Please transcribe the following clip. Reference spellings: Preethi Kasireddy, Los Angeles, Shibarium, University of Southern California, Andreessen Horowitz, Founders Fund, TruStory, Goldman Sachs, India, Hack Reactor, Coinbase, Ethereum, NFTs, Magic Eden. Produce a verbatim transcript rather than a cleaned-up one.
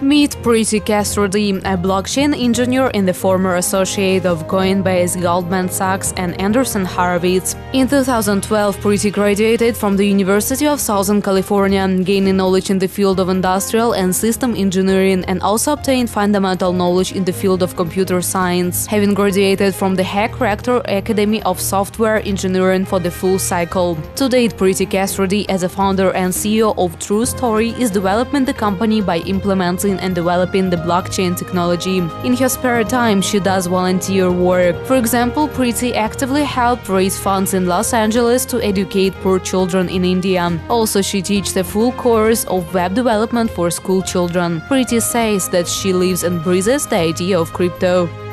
Meet Preethi Kasireddy, a blockchain engineer and the former associate of Coinbase, Goldman Sachs, and Andreessen Horowitz. In two thousand twelve, Preethi graduated from the University of Southern California, gaining knowledge in the field of industrial and system engineering, and also obtained fundamental knowledge in the field of computer science, having graduated from the Hack Reactor Academy of Software Engineering for the full cycle. To date, Preethi Kasireddy, as a founder and C E O of TruStory, is developing the company by implementing and developing the blockchain technology. In her spare time, she does volunteer work. For example, Preethi actively helped raise funds in Los Angeles to educate poor children in India. Also, she teaches a full course of web development for school children. Preethi says that she lives and breathes the idea of crypto.